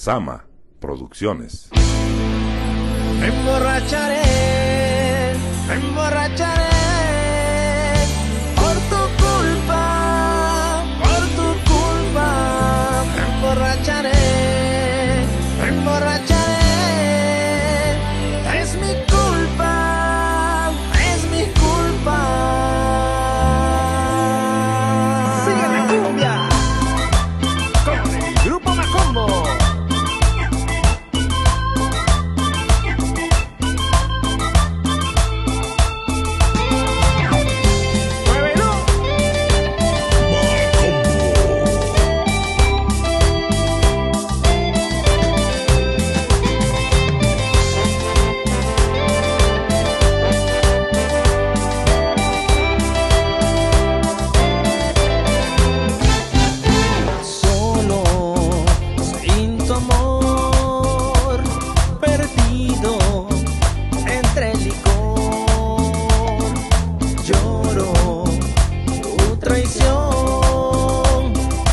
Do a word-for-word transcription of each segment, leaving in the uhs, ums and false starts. Sama Producciones. Me emborracharé, me emborracharé por tu culpa, por tu culpa. Me emborracharé, me emborracharé. Es mi culpa, es mi culpa. Sigue la cumbia. Grupo Toma Combo.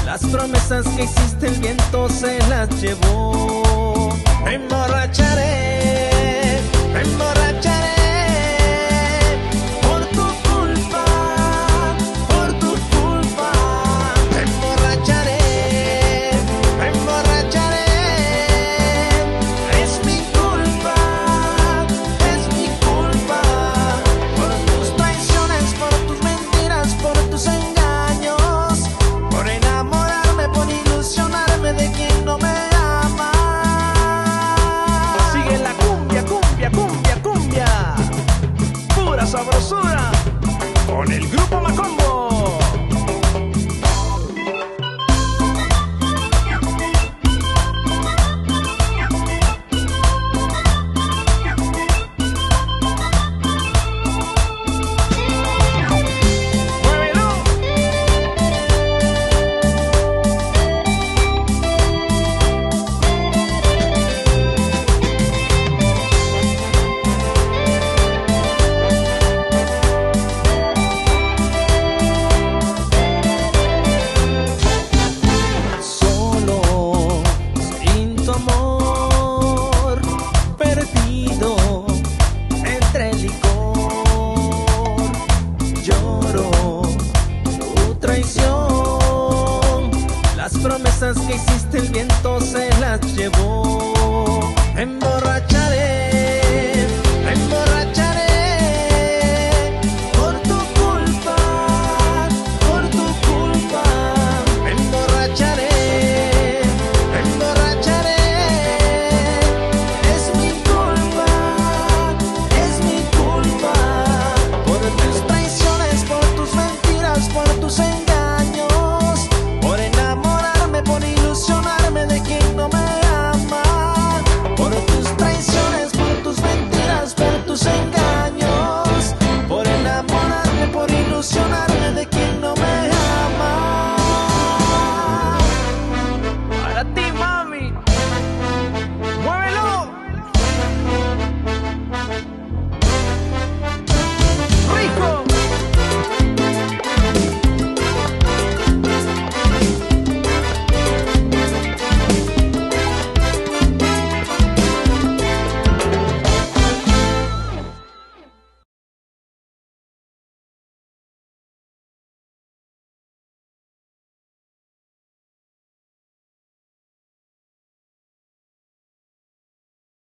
Las promesas que hiciste el viento se las llevó. Me emborracharé, me emborracharé por tu culpa, por tu culpa. Me emborracharé, me emborracharé. Es mi culpa, es mi culpa. Por tus traiciones, por tus mentiras, por tus engaños. Sabrosura con el grupo Macombo. Muévelo. Las promesas que hiciste el viento se las llevó. Me emborracharé, me emborracharé.